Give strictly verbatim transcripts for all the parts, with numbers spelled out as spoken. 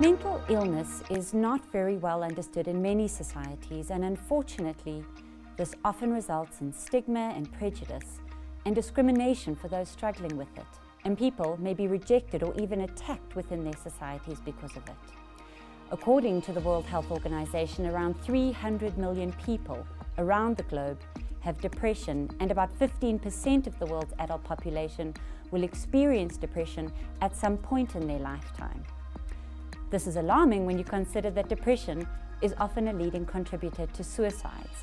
Mental illness is not very well understood in many societies, and unfortunately, this often results in stigma and prejudice and discrimination for those struggling with it. And people may be rejected or even attacked within their societies because of it. According to the World Health Organization, around three hundred million people around the globe have depression, and about fifteen percent of the world's adult population will experience depression at some point in their lifetime. This is alarming when you consider that depression is often a leading contributor to suicides,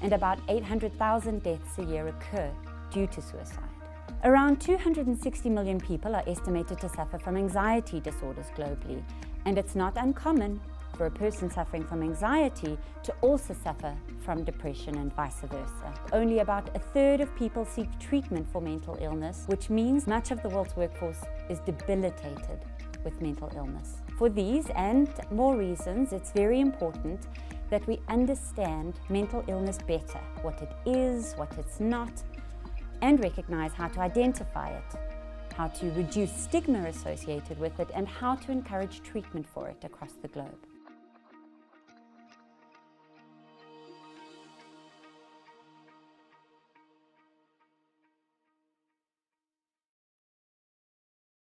and about eight hundred thousand deaths a year occur due to suicide. Around two hundred sixty million people are estimated to suffer from anxiety disorders globally, and it's not uncommon for a person suffering from anxiety to also suffer from depression and vice versa. Only about a third of people seek treatment for mental illness, which means much of the world's workforce is debilitated with mental illness. For these and more reasons, it's very important that we understand mental illness better, what it is, what it's not, and recognize how to identify it, how to reduce stigma associated with it, and how to encourage treatment for it across the globe.